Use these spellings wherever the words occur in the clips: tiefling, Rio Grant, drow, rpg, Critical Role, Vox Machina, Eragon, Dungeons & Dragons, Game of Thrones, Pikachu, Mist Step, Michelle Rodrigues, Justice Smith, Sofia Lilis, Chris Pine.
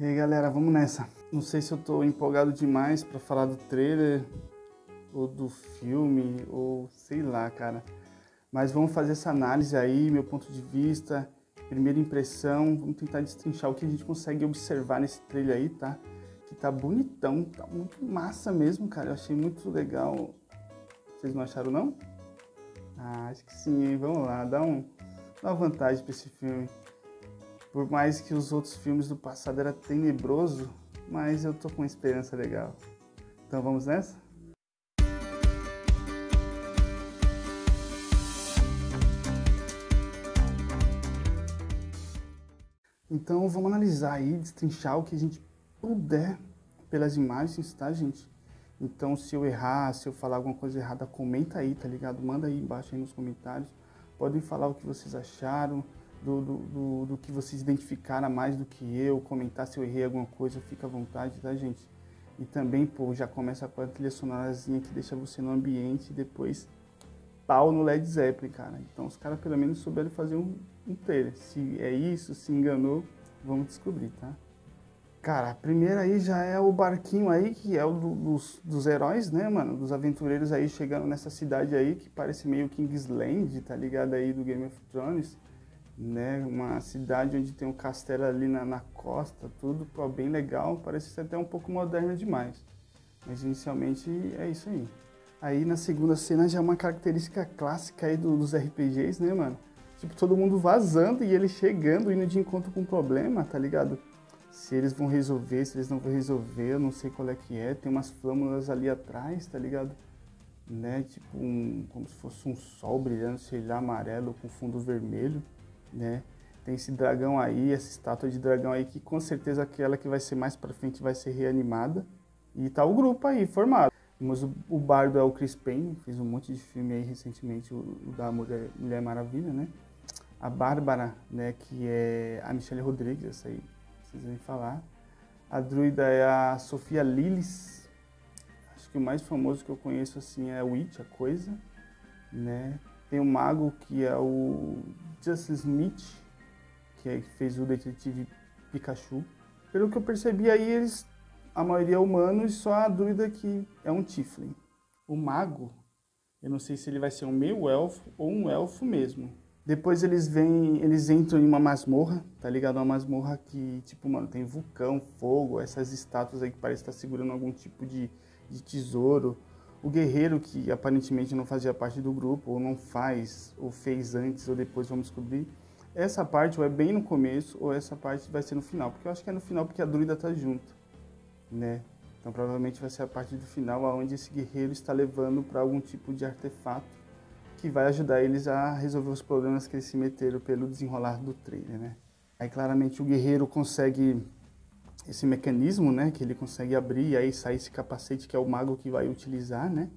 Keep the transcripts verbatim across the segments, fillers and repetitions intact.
E aí galera, vamos nessa. Não sei se eu tô empolgado demais pra falar do trailer ou do filme, ou sei lá, cara. Mas vamos fazer essa análise aí, meu ponto de vista, primeira impressão. Vamos tentar destrinchar o que a gente consegue observar nesse trailer aí, tá? Que tá bonitão, tá muito massa mesmo, cara. Eu achei muito legal. Vocês não acharam, não? Ah, acho que sim, hein? Vamos lá, dá, um, dá uma vantagem pra esse filme. Por mais que os outros filmes do passado era tenebroso, mas eu tô com uma esperança legal. Então vamos nessa? Então vamos analisar aí, destrinchar o que a gente puder pelas imagens, tá, gente? Então se eu errar, se eu falar alguma coisa errada, comenta aí, tá ligado? Manda aí embaixo aí nos comentários. Podem falar o que vocês acharam, do, do, do, do que vocês identificaram mais do que eu. Comentar se eu errei alguma coisa, fica à vontade, tá, gente? E também, pô, já começa com a trilha sonorazinha que deixa você no ambiente e depois pau no Led Zeppelin, cara. Então os caras pelo menos souberam fazer um, um trailer. Se é isso, se enganou, vamos descobrir, tá? Cara, a primeira aí já é o barquinho aí, que é o do, dos, dos heróis, né, mano? Dos aventureiros aí chegando nessa cidade aí, que parece meio Kingsland, tá ligado aí, do Game of Thrones. Né, uma cidade onde tem um castelo ali na, na costa, tudo pô, bem legal, parece ser até um pouco moderno demais. Mas inicialmente é isso aí. Aí na segunda cena já é uma característica clássica aí do, dos R P Gs, né, mano? Tipo, todo mundo vazando e ele chegando, indo de encontro com um problema, tá ligado? Se eles vão resolver, se eles não vão resolver, eu não sei qual é que é. Tem umas flâmulas ali atrás, tá ligado? Né, tipo, um, como se fosse um sol brilhando, sei lá, amarelo com fundo vermelho, né? Tem esse dragão aí, essa estátua de dragão aí, que com certeza aquela que vai ser mais pra frente vai ser reanimada. E tá o grupo aí, formado. Mas o, o bardo é o Chris Pine, fez um monte de filme aí recentemente, o, o da Mulher, Mulher Maravilha, né? A Bárbara, né, que é a Michelle Rodrigues, essa aí. Vocês vão falar. A druida é a Sofia Lilis. Acho que o mais famoso que eu conheço assim é a Witch, a coisa, né? Tem o mago que é o Justice Smith, que, é, que fez o detetive Pikachu. Pelo que eu percebi aí, eles, a maioria é humano e só a druida que é um tiefling. O mago, eu não sei se ele vai ser um meio elfo ou um elfo mesmo. Depois eles vêm, eles entram em uma masmorra, tá ligado? Uma masmorra que, tipo, mano, tem vulcão, fogo, essas estátuas aí que parece estar segurando algum tipo de, de tesouro. O guerreiro, que aparentemente não fazia parte do grupo, ou não faz, ou fez antes, ou depois, vamos descobrir. Essa parte ou é bem no começo, ou essa parte vai ser no final. Porque eu acho que é no final, porque a druida tá junto, né? Então provavelmente vai ser a parte do final, onde esse guerreiro está levando para algum tipo de artefato que vai ajudar eles a resolver os problemas que eles se meteram pelo desenrolar do trailer, né? Aí claramente o guerreiro consegue esse mecanismo, né? Que ele consegue abrir e aí sai esse capacete que é o mago que vai utilizar, né?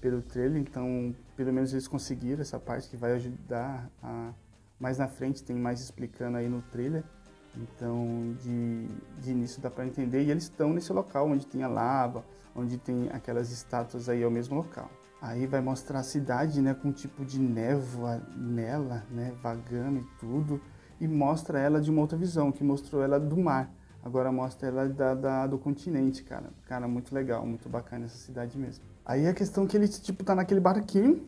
Pelo trailer, então pelo menos eles conseguiram essa parte que vai ajudar a... Mais na frente tem mais explicando aí no trailer, então de, de início dá para entender. E eles estão nesse local onde tem a lava, onde tem aquelas estátuas aí, é o mesmo local. Aí vai mostrar a cidade, né, com um tipo de névoa nela, né, vagando e tudo. E mostra ela de uma outra visão, que mostrou ela do mar. Agora mostra ela da, da, do continente, cara. Cara, muito legal, muito bacana essa cidade mesmo. Aí a questão é que ele, tipo, tá naquele barquinho,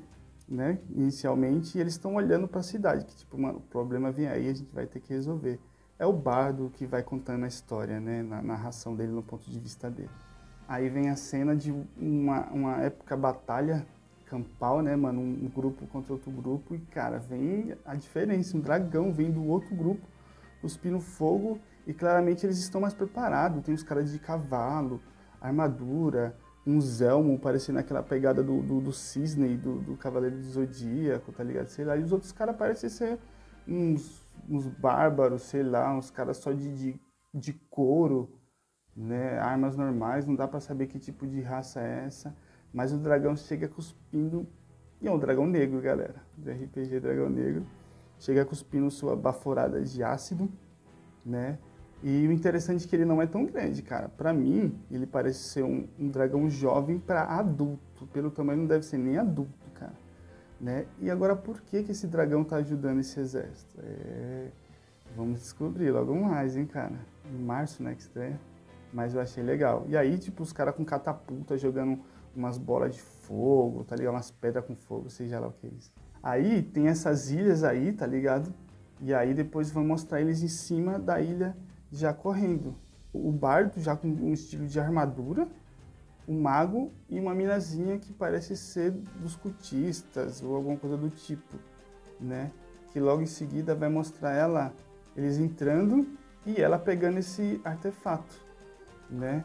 né, inicialmente. E eles estão olhando pra cidade, que tipo, mano, o problema vem aí, a gente vai ter que resolver. É o bardo que vai contando a história, né, na narração dele, no ponto de vista dele. Aí vem a cena de uma, uma épica batalha campal, né, mano? Um grupo contra outro grupo. E, cara, vem a diferença. Um dragão vem do outro grupo, cuspindo fogo. E, claramente, eles estão mais preparados. Tem os caras de cavalo, armadura, um elmo, parecendo aquela pegada do, do, do cisne, do, do Cavaleiro do Zodíaco, tá ligado? Sei lá. E os outros caras parecem ser uns, uns bárbaros, sei lá, uns caras só de, de, de couro. Né, armas normais, não dá pra saber que tipo de raça é essa. Mas o dragão chega cuspindo. E é um dragão negro, galera. Do R P G Dragão Negro. Chega cuspindo sua baforada de ácido, né? E o interessante é que ele não é tão grande, cara. Pra mim, ele parece ser um, um dragão jovem pra adulto. Pelo tamanho não deve ser nem adulto, cara, né? E agora por que, que esse dragão tá ajudando esse exército? É... Vamos descobrir logo mais, hein, cara. em março, né, que estreia. Mas eu achei legal. E aí, tipo, os caras com catapulta jogando umas bolas de fogo, tá ligado? Umas pedras com fogo, seja lá o que é isso. Aí tem essas ilhas aí, tá ligado? E aí depois vão mostrar eles em cima da ilha já correndo. O bardo já com um estilo de armadura, o mago e uma minazinha que parece ser dos cultistas ou alguma coisa do tipo, né? Que logo em seguida vai mostrar ela, eles entrando e ela pegando esse artefato, né?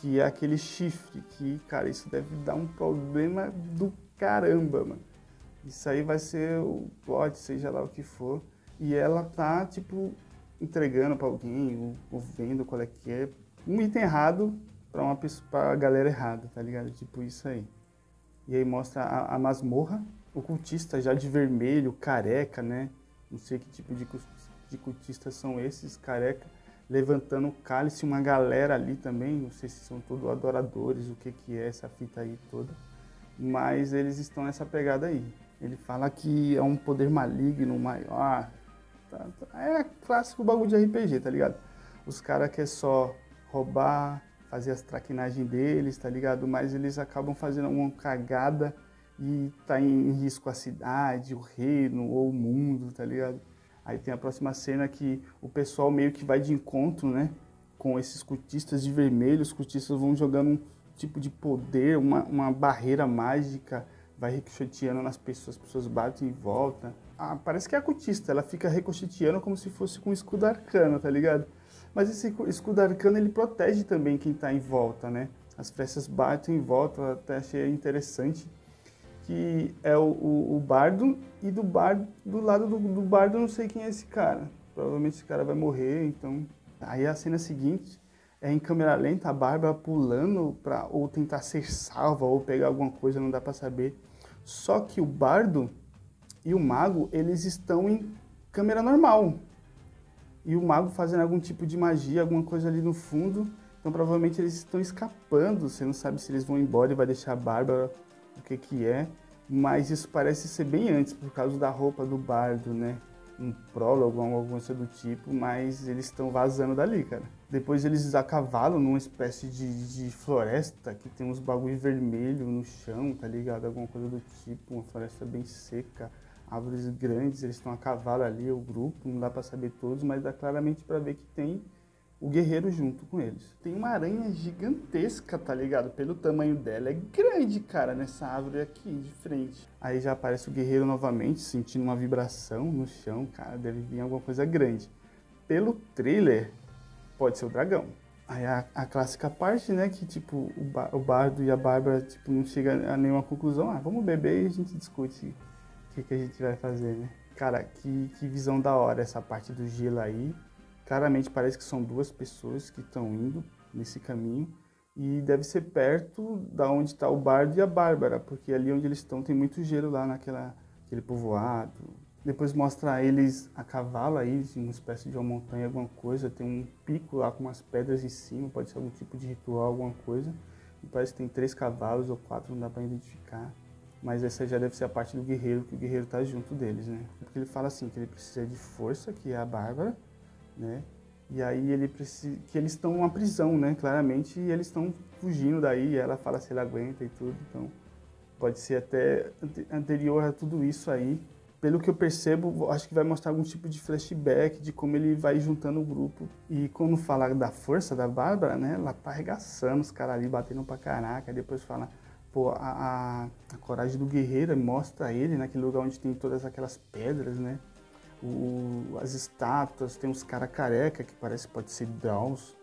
Que é aquele chifre, que, cara, isso deve dar um problema do caramba, mano. Isso aí vai ser o plot, seja lá o que for. E ela tá, tipo, entregando pra alguém, ou, ou vendo qual é que é. Um item errado pra, uma pessoa, pra galera errada, tá ligado? Tipo, isso aí. E aí mostra a, a masmorra, o cultista já de vermelho, careca, né? Não sei que tipo de, de cultista são esses, careca. Levantando o cálice, uma galera ali também, não sei se são todos adoradores, o que que é essa fita aí toda, mas eles estão nessa pegada aí. Ele fala que é um poder maligno maior, tá, tá, é clássico bagulho de R P G, tá ligado? Os caras querem só roubar, fazer as traquinagens deles, tá ligado? Mas eles acabam fazendo uma cagada e tá em risco a cidade, o reino ou o mundo, tá ligado? Aí tem a próxima cena que o pessoal meio que vai de encontro, né? Com esses cultistas de vermelho, os cultistas vão jogando um tipo de poder, uma, uma barreira mágica, vai ricocheteando nas pessoas, as pessoas batem em volta. Ah, parece que é a cultista, ela fica ricocheteando como se fosse com um escudo arcano, tá ligado? Mas esse escudo arcano, ele protege também quem tá em volta, né? As flechas batem em volta, eu até achei interessante. Que é o, o, o bardo, e do bardo, do lado do, do bardo eu não sei quem é esse cara. Provavelmente esse cara vai morrer, então... Aí a cena seguinte é em câmera lenta, a Bárbara pulando pra ou tentar ser salva, ou pegar alguma coisa, não dá pra saber. Só que o bardo e o mago, eles estão em câmera normal. E o mago fazendo algum tipo de magia, alguma coisa ali no fundo. Então provavelmente eles estão escapando, você não sabe se eles vão embora e vai deixar a Bárbara... o que que é, mas isso parece ser bem antes, por causa da roupa do bardo, né? Um prólogo, alguma coisa do tipo, mas eles estão vazando dali, cara. Depois eles acavalam numa espécie de, de floresta, que tem uns bagulho vermelho no chão, tá ligado? Alguma coisa do tipo, uma floresta bem seca, árvores grandes, eles estão a cavalo ali, o grupo, não dá pra saber todos, mas dá claramente pra ver que tem o guerreiro junto com eles. Tem uma aranha gigantesca, tá ligado? Pelo tamanho dela, é grande, cara, nessa árvore aqui, de frente. Aí já aparece o guerreiro novamente, sentindo uma vibração no chão, cara, deve vir alguma coisa grande. Pelo trailer, pode ser o dragão. Aí a, a clássica parte, né, que tipo, o, ba- o bardo e a Bárbara, tipo, não chegam a nenhuma conclusão. Ah, vamos beber e a gente discute o que, que a gente vai fazer, né? Cara, que, que visão da hora essa parte do gelo aí. Claramente parece que são duas pessoas que estão indo nesse caminho e deve ser perto da onde está o bardo e a Bárbara, porque ali onde eles estão tem muito gelo lá naquela, naquele povoado. Depois mostra eles a cavalo aí, uma espécie de uma montanha, alguma coisa, tem um pico lá com umas pedras em cima, pode ser algum tipo de ritual, alguma coisa. E parece que tem três cavalos ou quatro, não dá para identificar. Mas essa já deve ser a parte do guerreiro, que o guerreiro está junto deles, né? Porque ele fala assim, que ele precisa de força, que é a Bárbara, né? E aí ele precisa, que eles estão numa prisão, né? Claramente, e eles estão fugindo daí, e ela fala se ele aguenta e tudo, então pode ser até anterior a tudo isso aí. Pelo que eu percebo, acho que vai mostrar algum tipo de flashback de como ele vai juntando o grupo. E quando fala da força da Bárbara, né? Ela tá arregaçando os caras ali, batendo pra caraca, e depois fala, pô, a, a, a coragem do guerreiro mostra ele naquele lugar onde tem todas aquelas pedras, né? O, as estátuas, tem uns caras careca que parece que pode ser Draws.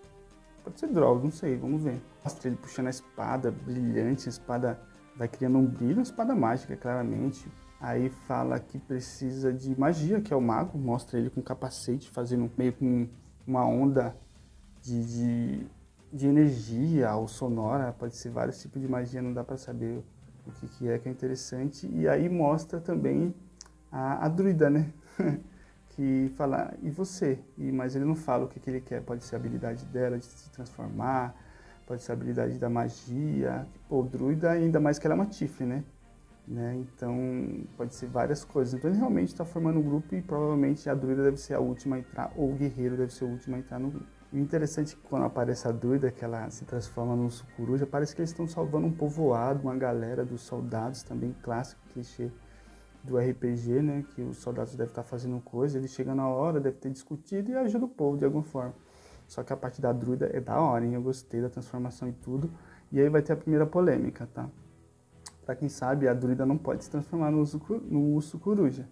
Pode ser Draws, não sei, vamos ver. Mostra ele puxando a espada brilhante, a espada vai criando um brilho, uma espada mágica, claramente. Aí fala que precisa de magia, que é o mago, mostra ele com capacete, fazendo meio com uma onda de, de, de energia ou sonora, pode ser vários tipos de magia, não dá pra saber o que, que é, que é interessante. E aí mostra também a, a druida, né? Que fala, e você? E, mas ele não fala o que, que ele quer, pode ser a habilidade dela de se transformar, pode ser a habilidade da magia, pô, druida, ainda mais que ela é uma tifle, né? né? Então, pode ser várias coisas. Então, ele realmente está formando um grupo e provavelmente a druida deve ser a última a entrar, ou o guerreiro deve ser o último a entrar no grupo. Interessante que quando aparece a doida, que ela se transforma num sucuruja, parece que eles estão salvando um povoado, uma galera dos soldados, também clássico, clichê do R P G, né? Que os soldados devem estar fazendo coisa, eles chegam na hora, devem ter discutido e ajuda o povo de alguma forma. Só que a parte da druida é da hora, hein? Eu gostei da transformação e tudo. E aí vai ter a primeira polêmica, tá? Pra quem sabe, a druida não pode se transformar no urso coruja.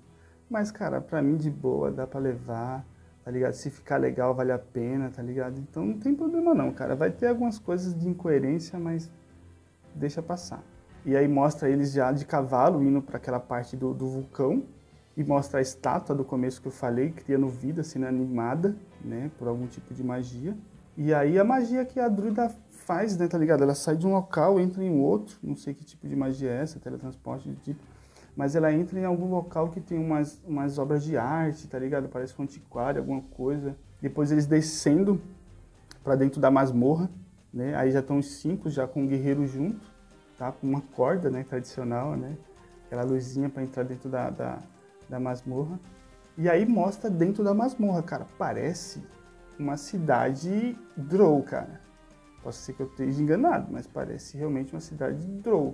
Mas, cara, pra mim, de boa, dá pra levar, tá ligado? Se ficar legal, vale a pena, tá ligado? Então, não tem problema não, cara. Vai ter algumas coisas de incoerência, mas deixa passar. E aí mostra eles já de cavalo, indo pra aquela parte do, do vulcão. E mostra a estátua do começo que eu falei, criando vida, sendo animada, né? Por algum tipo de magia. E aí a magia que a druida faz, né? Tá ligado? Ela sai de um local, entra em outro. Não sei que tipo de magia é essa, teletransporte de tipo. Mas ela entra em algum local que tem umas, umas obras de arte, tá ligado? Parece um antiquário, alguma coisa. Depois eles descendo pra dentro da masmorra, né? Aí já estão os cinco, já com o guerreiro junto, tá? Com uma corda, né? Tradicional, né? Aquela luzinha pra entrar dentro da... da... da masmorra. E aí mostra dentro da masmorra, cara. Parece uma cidade drow, cara. Posso ser que eu esteja enganado, mas parece realmente uma cidade drow.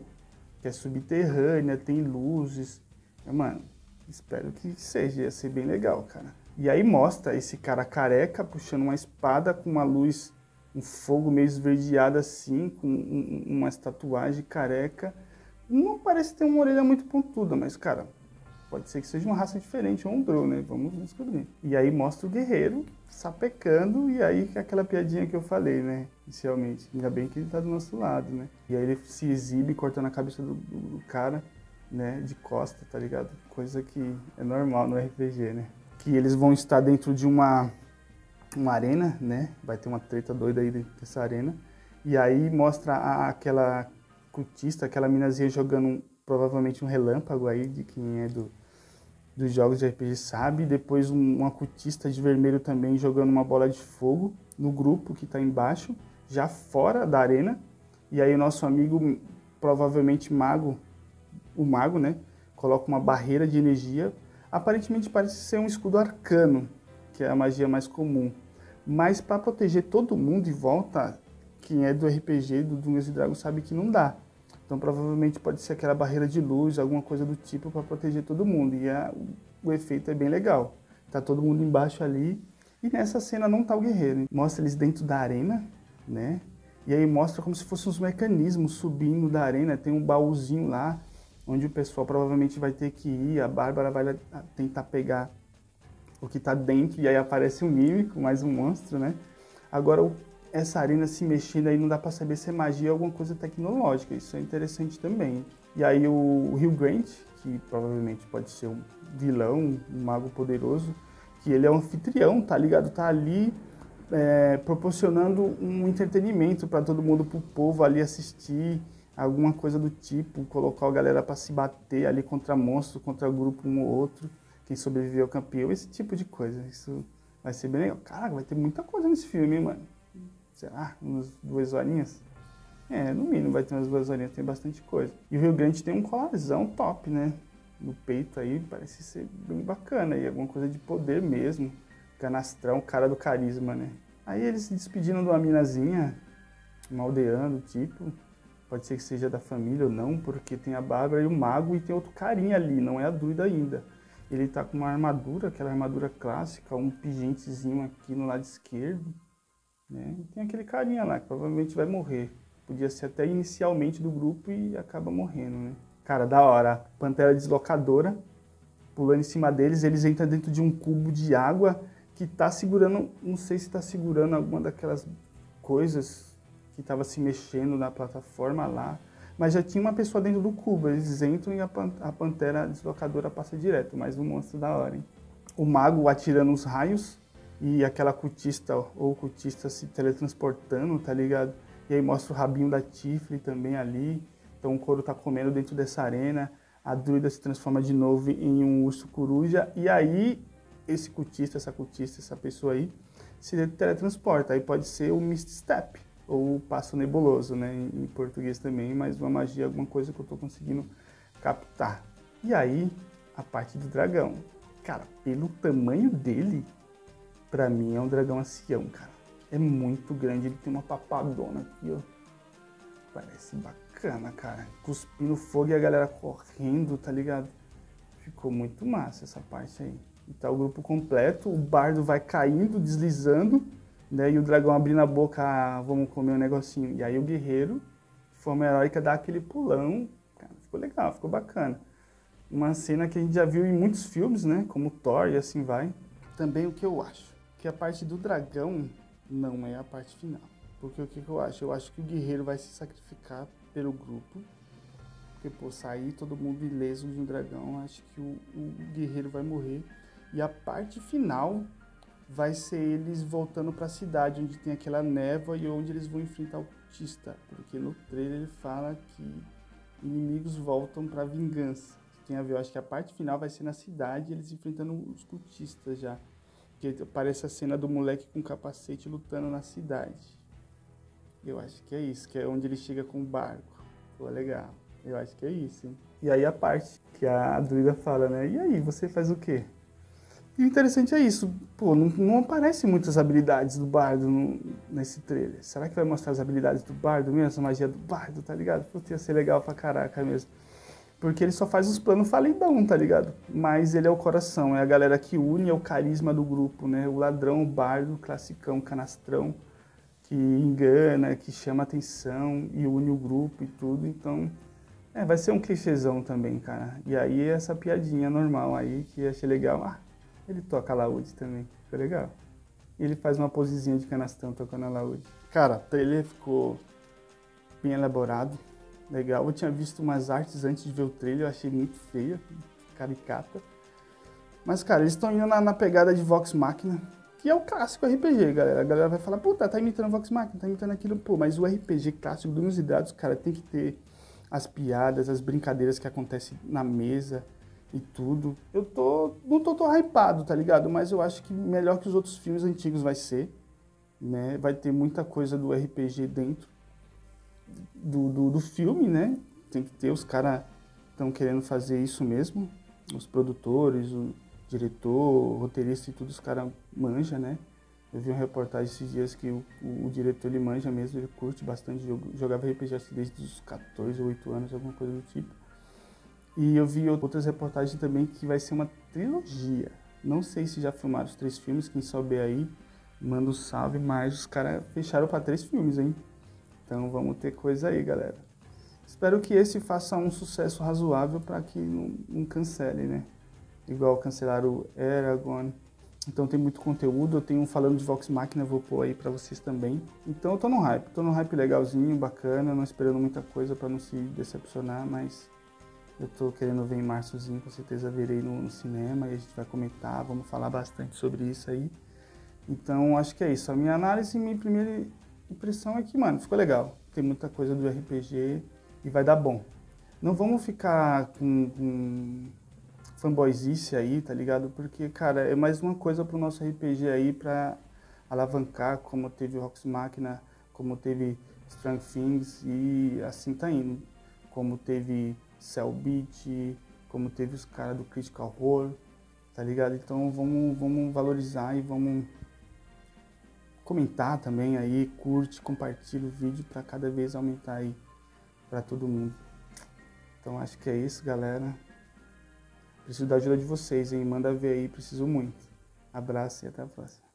Que é subterrânea, tem luzes. Mano, espero que seja. Ia ser bem legal, cara. E aí mostra esse cara careca puxando uma espada com uma luz, um fogo meio esverdeado assim, com um, uma tatuagem careca. Não parece ter uma orelha muito pontuda, mas, cara... Pode ser que seja uma raça diferente, ou um drow, né? Vamos descobrir. E aí mostra o guerreiro sapecando, e aí aquela piadinha que eu falei, né? Inicialmente. Ainda bem que ele tá do nosso lado, né? E aí ele se exibe cortando a cabeça do, do cara, né? De costa, tá ligado? Coisa que é normal no R P G, né? Que eles vão estar dentro de uma, uma arena, né? Vai ter uma treta doida aí dentro dessa arena. E aí mostra a, aquela cultista, aquela minazinha jogando um, provavelmente um relâmpago aí, de quem é do... dos jogos de R P G, sabe? Depois um, um acutista de vermelho também jogando uma bola de fogo no grupo que tá embaixo, já fora da arena. E aí o nosso amigo, provavelmente mago, o mago, né? Coloca uma barreira de energia. Aparentemente parece ser um escudo arcano, que é a magia mais comum. Mas para proteger todo mundo em volta, quem é do R P G, do Dungeons and Dragons, sabe que não dá. Então, provavelmente pode ser aquela barreira de luz, alguma coisa do tipo, para proteger todo mundo. E a, o efeito é bem legal. Tá todo mundo embaixo ali. E nessa cena não tá o guerreiro. Mostra eles dentro da arena, né? E aí mostra como se fossem uns mecanismos subindo da arena. Tem um baúzinho lá, onde o pessoal provavelmente vai ter que ir. A Bárbara vai tentar pegar o que tá dentro. E aí aparece um mímico, mais um monstro, né? Agora o... essa arena se mexendo aí não dá pra saber se é magia ou alguma coisa tecnológica. Isso é interessante também. E aí o Rio Grant, que provavelmente pode ser um vilão, um mago poderoso, que ele é um anfitrião, tá ligado? Tá ali é, proporcionando um entretenimento pra todo mundo, pro povo ali assistir, alguma coisa do tipo, colocar a galera pra se bater ali contra monstro, contra grupo um ou outro, quem sobreviver é o campeão, esse tipo de coisa. Isso vai ser bem legal. Caraca, vai ter muita coisa nesse filme, hein, mano? Sei lá, umas duas horinhas? É, no mínimo vai ter umas duas horinhas, tem bastante coisa. E o Rio Grande tem um colarzão top, né? No peito aí, parece ser bem bacana. E alguma coisa de poder mesmo. Canastrão, cara do carisma, né? Aí eles se despedindo de uma minazinha, uma aldeã do tipo. Pode ser que seja da família ou não, porque tem a Bárbara e o mago e tem outro carinha ali, não é a doida ainda. Ele tá com uma armadura, aquela armadura clássica, um pigentezinho aqui no lado esquerdo. Né? E tem aquele carinha lá que provavelmente vai morrer. Podia ser até inicialmente do grupo e acaba morrendo, né? Cara, da hora. Pantera deslocadora pulando em cima deles. Eles entram dentro de um cubo de água que tá segurando... Não sei se tá segurando alguma daquelas coisas que tava se mexendo na plataforma lá. Mas já tinha uma pessoa dentro do cubo. Eles entram e a Pantera deslocadora passa direto. Mas um monstro da hora, hein? O mago atirando os raios. E aquela cultista ou cultista se teletransportando, tá ligado? E aí mostra o rabinho da Tiflin também ali. Então o couro tá comendo dentro dessa arena. A druida se transforma de novo em um urso coruja. E aí esse cultista, essa cultista, essa pessoa aí se teletransporta. Aí pode ser o Mist Step ou o Passo Nebuloso, né? Em português também, mas uma magia, alguma coisa que eu tô conseguindo captar. E aí a parte do dragão. Cara, pelo tamanho dele... Pra mim é um dragão ancião, cara. é muito grande. Ele tem uma papadona aqui, ó. Parece bacana, cara. Cuspindo fogo e a galera correndo, tá ligado? Ficou muito massa essa parte aí. E tá o grupo completo, o bardo vai caindo, deslizando, né? E o dragão abrindo a boca, ah, vamos comer um negocinho. E aí o guerreiro, de forma heróica, dá aquele pulão. Cara, ficou legal, ficou bacana. Uma cena que a gente já viu em muitos filmes, né? Como Thor e assim vai. Também o que eu acho, que a parte do dragão não é a parte final. Porque o que, que eu acho? Eu acho que o guerreiro vai se sacrificar pelo grupo. Porque, pô, sair todo mundo ileso de um dragão, acho que o, o guerreiro vai morrer. E a parte final vai ser eles voltando para a cidade, onde tem aquela névoa e onde eles vão enfrentar o cultista. Porque no trailer ele fala que inimigos voltam para vingança. Tem a ver, eu acho que a parte final vai ser na cidade, eles enfrentando os cultistas já. Porque aparece a cena do moleque com capacete lutando na cidade. Eu acho que é isso, que é onde ele chega com o barco. Pô, legal. Eu acho que é isso, hein? E aí a parte que a druida fala, né? E aí, você faz o quê? E o interessante é isso. Pô, não, não aparecem muitas habilidades do bardo no, nesse trailer. Será que vai mostrar as habilidades do bardo mesmo? A magia do bardo, tá ligado? Pô, ia ser legal pra caraca mesmo. Porque ele só faz os planos falidão, tá ligado? Mas ele é o coração, é a galera que une, é o carisma do grupo, né? O ladrão, o bardo, o classicão, o canastrão. Que engana, que chama atenção e une o grupo e tudo, então é, vai ser um clichêzão também, cara. E aí essa piadinha normal aí que achei legal, ah, ele toca a laúde também, ficou legal. E ele faz uma posezinha de canastrão tocando a laúde. Cara, o trailer ficou bem elaborado, legal. Eu tinha visto umas artes antes de ver o trailer, eu achei muito feia, caricata. Mas, cara, eles estão indo na, na pegada de Vox Machina. Que é o clássico R P G, galera. A galera vai falar, puta, tá imitando Vox Machina, tá imitando aquilo. Pô, mas o R P G clássico dos e dados, cara, tem que ter as piadas, as brincadeiras que acontecem na mesa e tudo. Eu tô... não tô tão hypado, tá ligado? Mas eu acho que melhor que os outros filmes antigos vai ser, né? Vai ter muita coisa do R P G dentro do, do, do filme, né? Tem que ter, os caras estão querendo fazer isso mesmo. Os produtores, o... diretor, roteirista e tudo, os caras manjam, né? Eu vi uma reportagem esses dias que o, o, o diretor, ele manja mesmo, ele curte bastante, jogo, jogava R P G desde os quatorze ou oito anos, alguma coisa do tipo. E eu vi outras reportagens também que vai ser uma trilogia. Não sei se já filmaram os três filmes, quem souber aí, manda um salve, mas os caras fecharam para três filmes, hein? Então vamos ter coisa aí, galera. Espero que esse faça um sucesso razoável para que não, não cancele, né? Igual cancelar o Eragon. Então tem muito conteúdo, eu tenho um falando de Vox Machina, vou pôr aí pra vocês também. Então eu tô num hype, tô num hype legalzinho, bacana, não esperando muita coisa pra não se decepcionar, mas eu tô querendo ver em marçozinho, com certeza verei no, no cinema e a gente vai comentar, vamos falar bastante sobre isso aí. Então acho que é isso, a minha análise, minha primeira impressão é que, mano, ficou legal. Tem muita coisa do R P G e vai dar bom. Não vamos ficar com... com... fanboyzice aí, tá ligado? Porque, cara, é mais uma coisa pro nosso R P G aí pra alavancar, como teve Vox Machina, como teve Stranger Things e assim tá indo. Como teve Cell Beat, como teve os caras do Critical Role, tá ligado? Então vamos, vamos valorizar e vamos comentar também aí, curte, compartilha o vídeo pra cada vez aumentar aí pra todo mundo. Então acho que é isso, galera. Preciso da ajuda de vocês, hein? Manda ver aí, preciso muito. Abraço e até a próxima.